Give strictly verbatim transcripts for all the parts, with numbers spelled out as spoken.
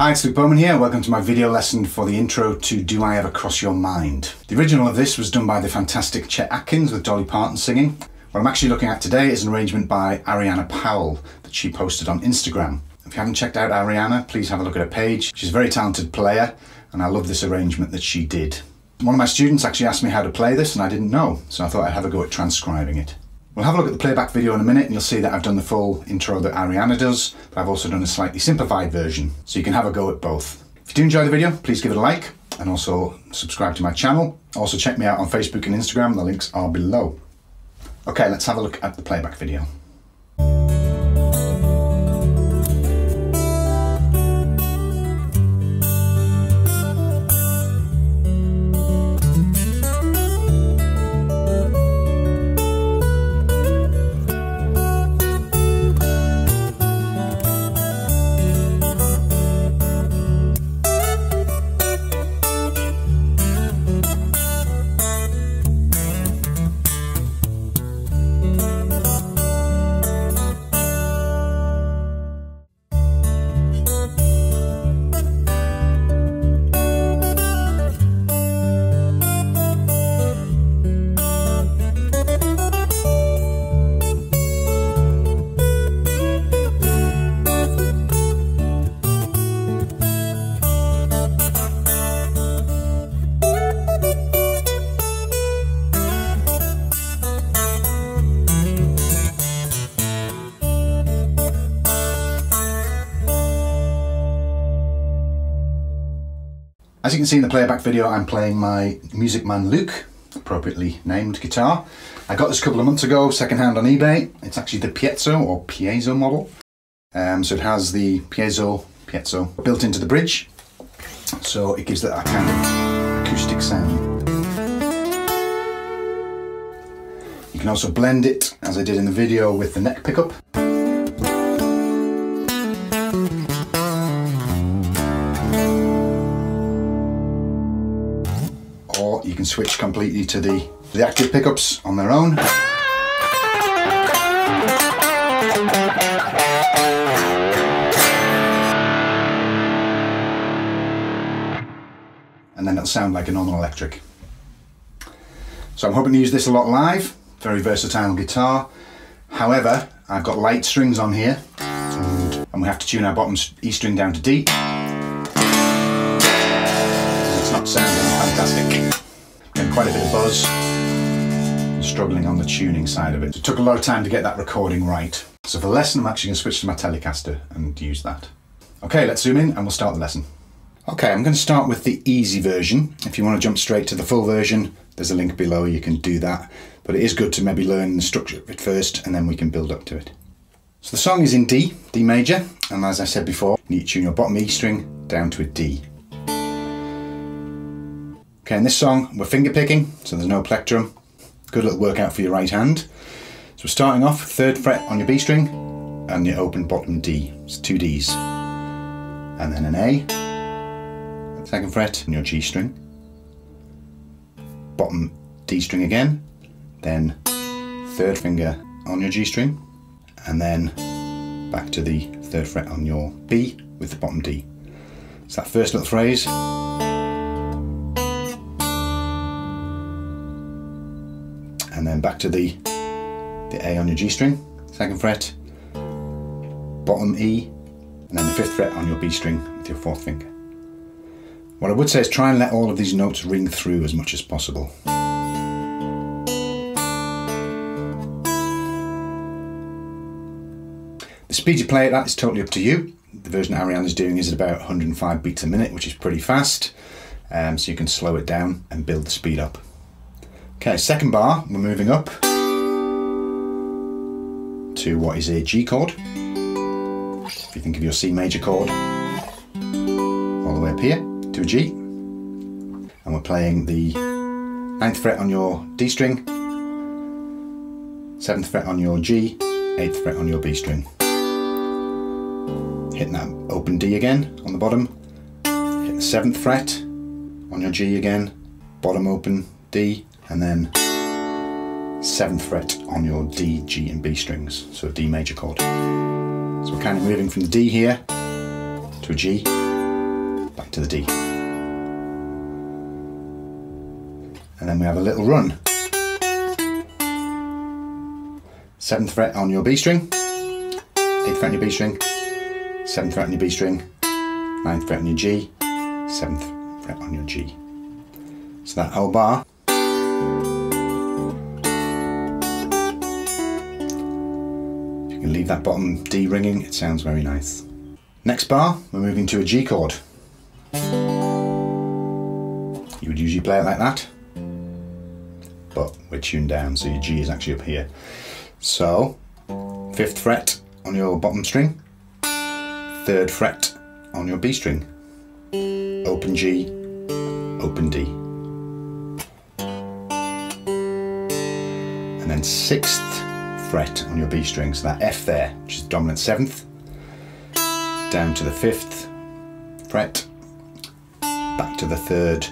Hi, it's Luke Bowman here. Welcome to my video lesson for the intro to Do I Ever Cross Your Mind? The original of this was done by the fantastic Chet Atkins with Dolly Parton singing. What I'm actually looking at today is an arrangement by Arianna Powell that she posted on Instagram. If you haven't checked out Arianna, please have a look at her page. She's a very talented player and I love this arrangement that she did. One of my students actually asked me how to play this and I didn't know, so I thought I'd have a go at transcribing it. We'll have a look at the playback video in a minute and you'll see that I've done the full intro that Arianna does, but I've also done a slightly simplified version, so you can have a go at both. If you do enjoy the video, please give it a like and also subscribe to my channel. Also check me out on Facebook and Instagram, the links are below. Okay, let's have a look at the playback video. As you can see in the playback video, I'm playing my Music Man Luke, appropriately named guitar. I got this a couple of months ago, secondhand on eBay. It's actually the piezo or piezo model. Um, so it has the piezo, piezo built into the bridge. So it gives that, that kind of acoustic sound. You can also blend it, as I did in the video, with the neck pickup. Or you can switch completely to the, the active pickups on their own. And then it'll sound like a normal electric. So I'm hoping to use this a lot live. Very versatile guitar. However, I've got light strings on here. And, and we have to tune our bottom E string down to D. It's not sounding fantastic. Getting quite a bit of buzz. Struggling on the tuning side of it. It took a lot of time to get that recording right. So for the lesson, I'm actually going to switch to my Telecaster and use that. Okay, let's zoom in and we'll start the lesson. Okay, I'm going to start with the easy version. If you want to jump straight to the full version, there's a link below, you can do that. But it is good to maybe learn the structure of it first and then we can build up to it. So the song is in D, D major. And as I said before, you need to tune your bottom E string down to a D. Okay, in this song, we're finger picking, so there's no plectrum. Good little workout for your right hand. So we're starting off third fret on your B string and your open bottom D. It's two Ds. And then an A, second fret on your G string. Bottom D string again. Then third finger on your G string. And then back to the third fret on your B with the bottom D. So that first little phrase. And then back to the, the A on your G string, second fret, bottom E, and then the fifth fret on your B string with your fourth finger. What I would say is try and let all of these notes ring through as much as possible. The speed you play it at is totally up to you. The version Arianna is doing is at about one hundred and five beats a minute, which is pretty fast. Um, so you can slow it down and build the speed up. Okay, second bar, we're moving up to what is a G chord. If you think of your C major chord, all the way up here to a G. And we're playing the ninth fret on your D string, seventh fret on your G, eighth fret on your B string. Hitting that open D again on the bottom, hit the seventh fret on your G again, bottom open D, and then seventh fret on your D, G and B strings, so a D major chord. So we're kind of moving from the D here to a G, back to the D. And then we have a little run. seventh fret on your B string, eighth fret on your B string, seventh fret on your B string, ninth fret on your G, seventh fret on your G. So that whole bar. If you can leave that bottom D ringing, it sounds very nice. Next bar, we're moving to a G chord. You would usually play it like that, but we're tuned down, so your G is actually up here. So, fifth fret on your bottom string, third fret on your B string, open G, open D. And then sixth fret on your B string, so that F there, which is the dominant seventh, down to the fifth fret, back to the third,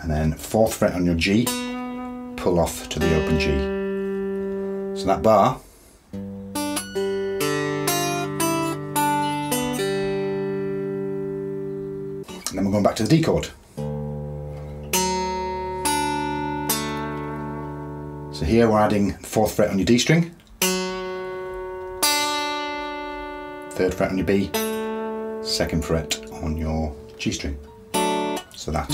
and then fourth fret on your G, pull off to the open G. So that bar and then we're going back to the D chord. So here we're adding fourth fret on your D string, third fret on your B, second fret on your G string. So that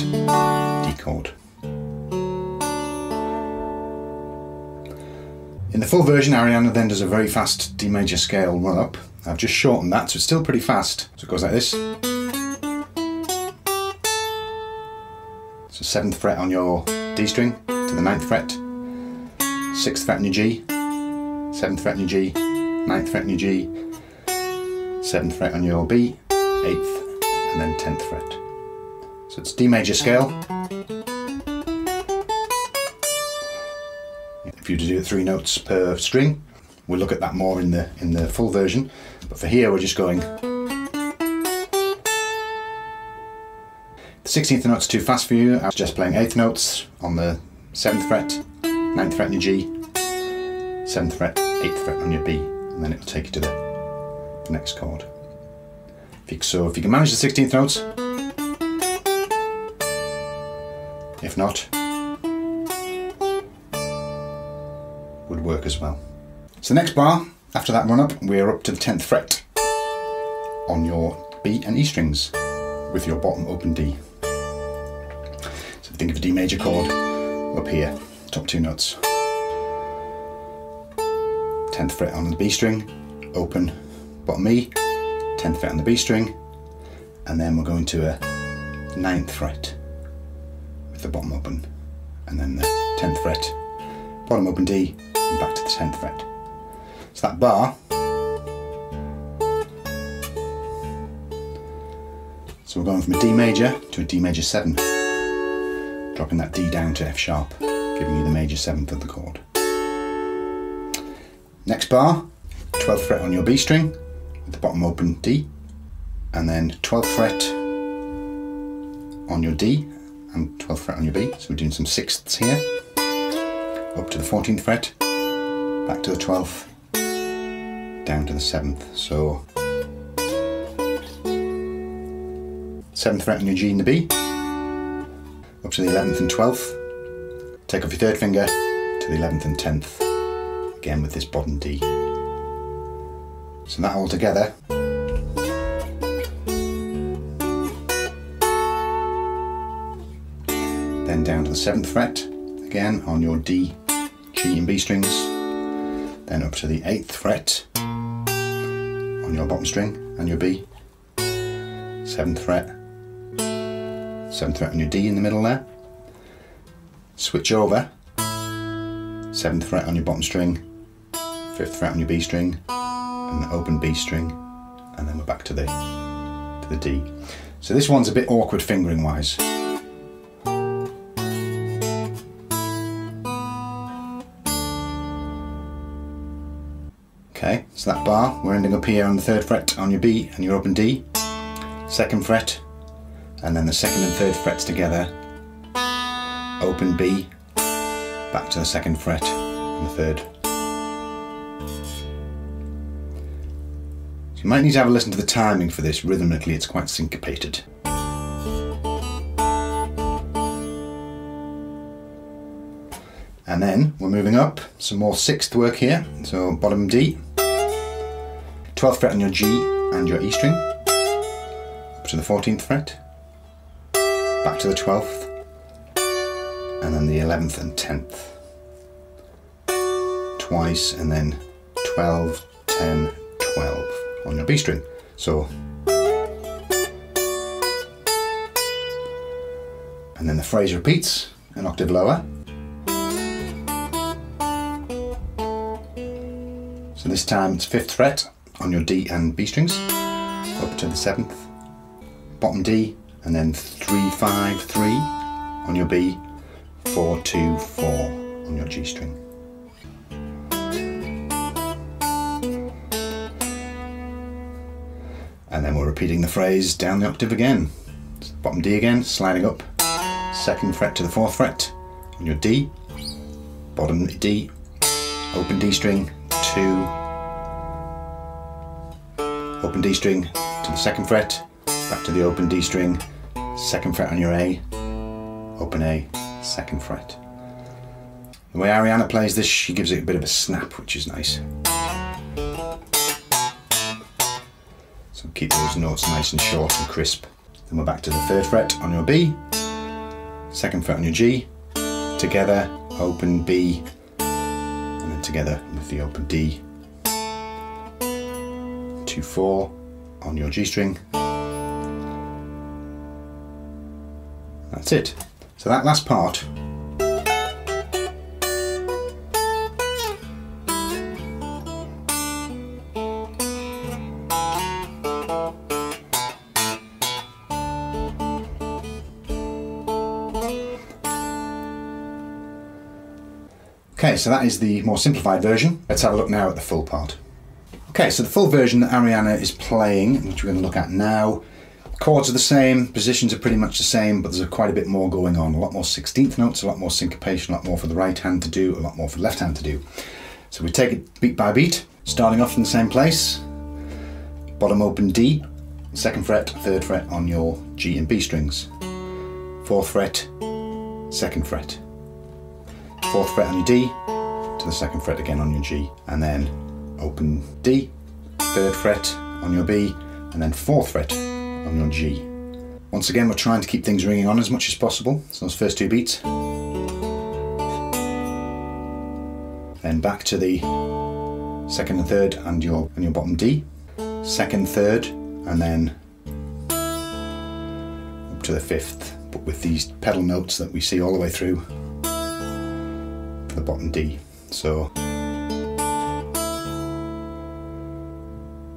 D chord. In the full version, Arianna then does a very fast D major scale run up. I've just shortened that, so it's still pretty fast. So it goes like this. So seventh fret on your D string to the ninth fret, sixth fret on your G, seventh fret on your G, ninth fret on your G, seventh fret on your B, eighth, and then tenth fret. So it's D major scale. If you were to do three notes per string, we'll look at that more in the in the full version. But for here, we're just going. The sixteenth note's too fast for you. I was just playing eighth notes on the seventh fret, ninth fret on your G, seventh fret, eighth fret on your B, and then it'll take you to the next chord. If you, so if you can manage the sixteenth notes, if not, would work as well. So the next bar, after that run up, we're up to the tenth fret on your B and E strings with your bottom open D. So think of a D major chord up here, top two notes. tenth fret on the B string, open, bottom E, tenth fret on the B string, and then we're going to a ninth fret with the bottom open, and then the tenth fret, bottom open D, and back to the tenth fret. So that bar. So we're going from a D major to a D major seven, dropping that D down to F sharp, giving you the major seventh of the chord. Next bar, twelfth fret on your B string with the bottom open D, and then twelfth fret on your D and twelfth fret on your B. So we're doing some sixths here. Up to the fourteenth fret, back to the twelfth, down to the seventh. So, seventh fret on your G and the B, up to the eleventh and twelfth, take off your third finger to the eleventh and tenth, again with this bottom D. So that all together, then down to the seventh fret, again on your D, G and B strings, then up to the eighth fret on your bottom string and your B, seventh fret, seventh fret on your D in the middle there, switch over, seventh fret on your bottom string, fifth fret on your B string, and the open B string, and then we're back to the, to the D. So this one's a bit awkward fingering wise. Okay, so that bar, we're ending up here on the third fret on your B and your open D, second fret, and then the second and third frets together, open B, back to the second fret and the third. So you might need to have a listen to the timing for this. Rhythmically it's quite syncopated. And then we're moving up, some more sixth work here. So bottom D, twelfth fret on your G and your E string, up to the fourteenth fret, back to the twelfth, and then the eleventh and tenth. Twice, and then twelve, ten, twelve on your B string. So, and then the phrase repeats an octave lower. So this time it's fifth fret on your D and B strings, up to the seventh, bottom D, and then three, five, three on your B, four, two, four on your G string. And then we're repeating the phrase down the octave again. So bottom D again, sliding up, second fret to the fourth fret on your D, bottom D, open D string, two, open D string to the second fret, back to the open D string, second fret on your A, open A, second fret. The way Arianna plays this, she gives it a bit of a snap, which is nice. So keep those notes nice and short and crisp. Then we're back to the third fret on your B, second fret on your G, together, open B, and then together with the open D, two, four on your G string. That's it. So that last part . Okay, so that is the more simplified version. Let's have a look now at the full part. Okay, so the full version that Arianna is playing, which we're going to look at now, chords are the same, positions are pretty much the same, but there's quite a bit more going on. A lot more sixteenth notes, a lot more syncopation, a lot more for the right hand to do, a lot more for the left hand to do. So we take it beat by beat, starting off in the same place. Bottom open D, second fret, third fret on your G and B strings. Fourth fret, second fret. Fourth fret on your D, to the second fret again on your G, and then open D, third fret on your B, and then fourth fret on your G. Once again, we're trying to keep things ringing on as much as possible, so those first two beats. Then back to the second and third and your, and your bottom D, second, third, and then up to the fifth, but with these pedal notes that we see all the way through. The bottom D. So,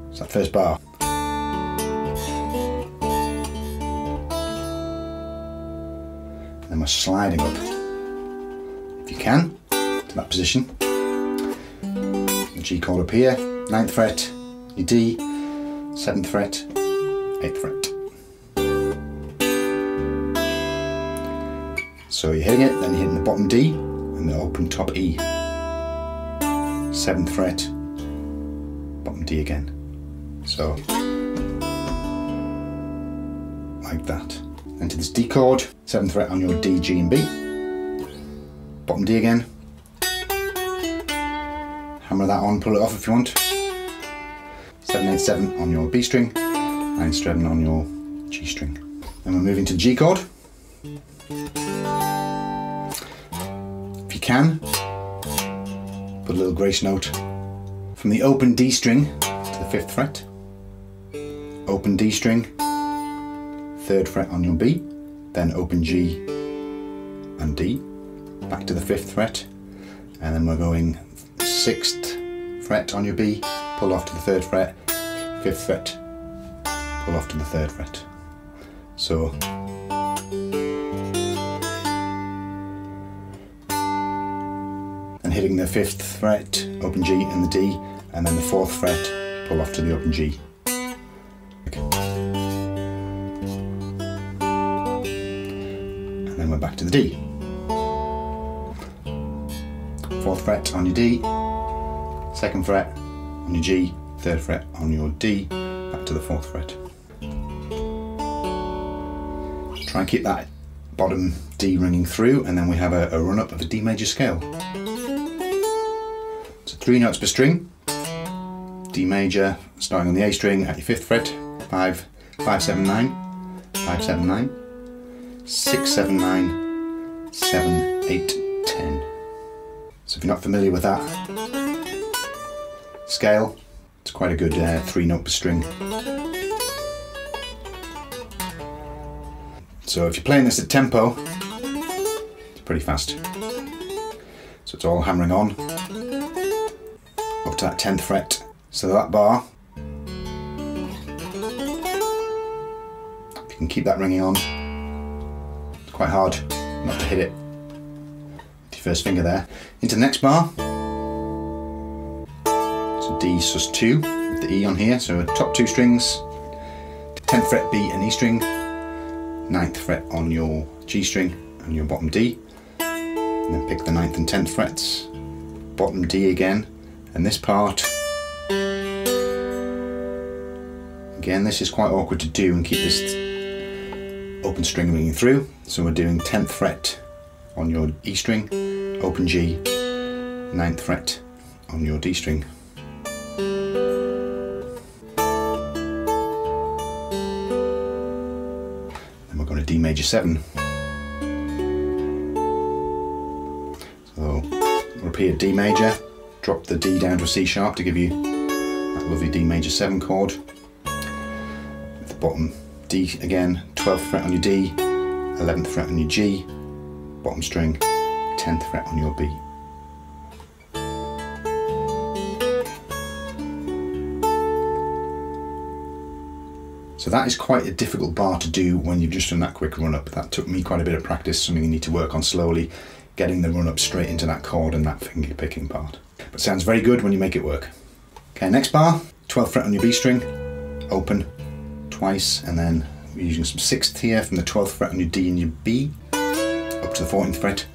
it's that first bar. And then we're sliding up, if you can, to that position. The G chord up here, ninth fret, your D, seventh fret, eighth fret. So you're hitting it, then you're hitting the bottom D. And the open top E, seventh fret, bottom D again, so like that. Then to this D chord, seventh fret on your D, G and B, bottom D again, hammer that on, pull it off if you want, seven, eight, seven on your B string, nine, seven on your G string. Then we're moving to the G chord. Can put a little grace note from the open D string to the fifth fret, open D string, third fret on your B, then open G and D, back to the fifth fret, and then we're going sixth fret on your B, pull off to the third fret, fifth fret, pull off to the third fret. So. Hitting the fifth fret, open G and the D, and then the fourth fret, pull off to the open G. Okay. And then we're back to the D. Fourth fret on your D, second fret on your G, third fret on your D, back to the fourth fret. Try and keep that bottom D ringing through, and then we have a, a run up of a D major scale. So three notes per string. D major, starting on the A string at your fifth fret, five, five, seven, nine, five, seven, nine, six, seven, nine, seven, eight, ten. So if you're not familiar with that scale, it's quite a good uh, three note per string. So if you're playing this at tempo, it's pretty fast. So it's all hammering on up to that tenth fret. So that bar, if you can keep that ringing on, it's quite hard not to hit it with your first finger there. Into the next bar, so D sus two with the E on here, so top two strings, tenth fret B and E string, ninth fret on your G string and your bottom D, and then pick the ninth and tenth frets, bottom D again, and this part. Again, this is quite awkward to do and keep this open string ringing through. So we're doing tenth fret on your E string, open G, ninth fret on your D string. Then we're going to D major seven. So repeat D major, drop the D down to a C sharp to give you that lovely D major seven chord. Bottom D again, twelfth fret on your D, eleventh fret on your G, bottom string, tenth fret on your B. So that is quite a difficult bar to do when you've just done that quick run up. That took me quite a bit of practice, something you need to work on slowly, getting the run up straight into that chord and that finger picking part. But sounds very good when you make it work. Okay, next bar, twelfth fret on your B string, open, twice, and then we're using some sixth here from the twelfth fret on your D and your B, up to the fourteenth fret,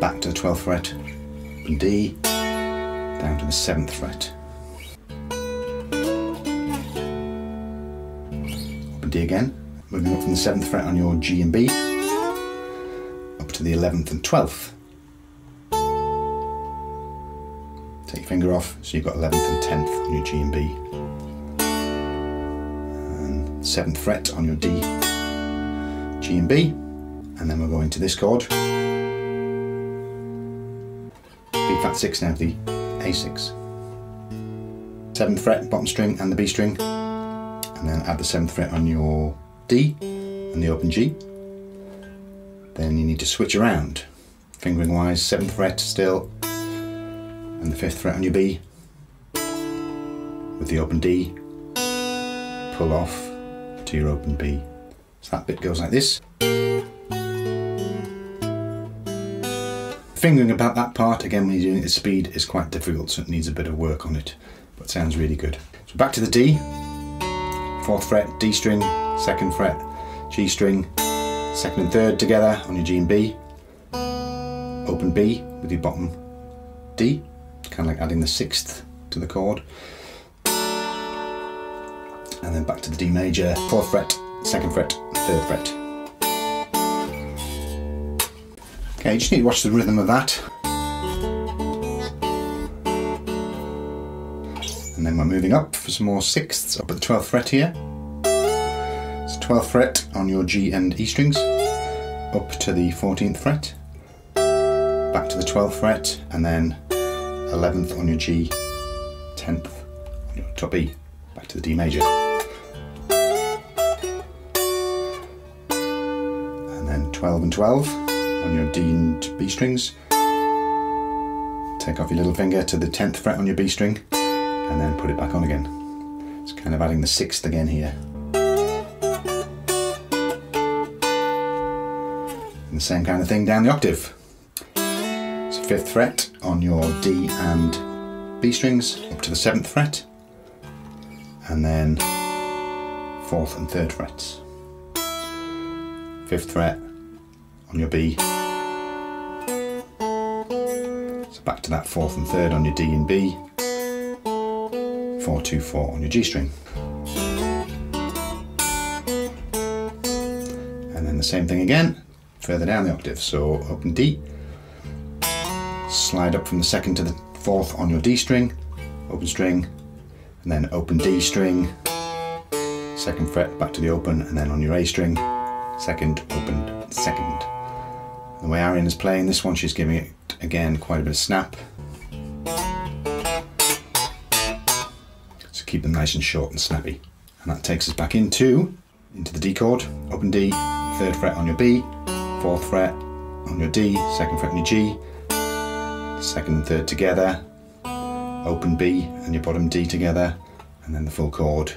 back to the twelfth fret, and D, down to the seventh fret. Up and D again, moving up from the seventh fret on your G and B, up to the eleventh and twelfth. Take your finger off, so you've got eleventh and tenth on your G and B. seventh fret on your D, G and B, and then we're going to this chord, B flat six now, the A six, seventh fret, bottom string and the B string, and then add the seventh fret on your D and the open G. Then you need to switch around, fingering wise, seventh fret still, and the fifth fret on your B, with the open D, pull off, to your open B. So that bit goes like this. Fingering about that part, again when you're doing it at speed, is quite difficult, so it needs a bit of work on it, but it sounds really good. So back to the D, fourth fret, D string, second fret, G string, second and third together on your G and B, open B with your bottom D, kind of like adding the sixth to the chord. And then back to the D major, fourth fret, second fret, third fret. Okay, you just need to watch the rhythm of that. And then we're moving up for some more sixths, up at the twelfth fret here. It's twelfth fret on your G and E strings, up to the fourteenth fret, back to the twelfth fret, and then eleventh on your G, tenth on your top E, back to the D major. twelve and twelve on your D and B strings. Take off your little finger to the tenth fret on your B string and then put it back on again. It's kind of adding the sixth again here. And the same kind of thing down the octave. So fifth fret on your D and B strings up to the seventh fret and then fourth and third frets. fifth fret on your B, so back to that fourth and third on your D and B, four, two, four on your G string. And then the same thing again, further down the octave. So open D, slide up from the second to the fourth on your D string, open string, and then open D string, second fret back to the open, and then on your A string, second, open, second. The way Arian is playing this one, she's giving it again quite a bit of snap. So keep them nice and short and snappy. And that takes us back into, into the D chord, open D, third fret on your B, fourth fret on your D, second fret on your G, second and third together, open B and your bottom D together, and then the full chord.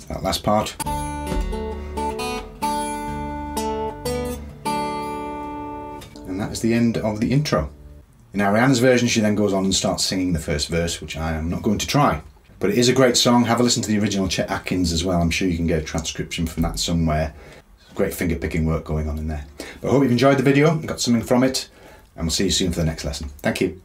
So that last part. And that is the end of the intro. In Arianna's version, she then goes on and starts singing the first verse, which I am not going to try. But it is a great song. Have a listen to the original Chet Atkins as well. I'm sure you can get a transcription from that somewhere. Great finger picking work going on in there. But I hope you've enjoyed the video and got something from it. And we'll see you soon for the next lesson. Thank you.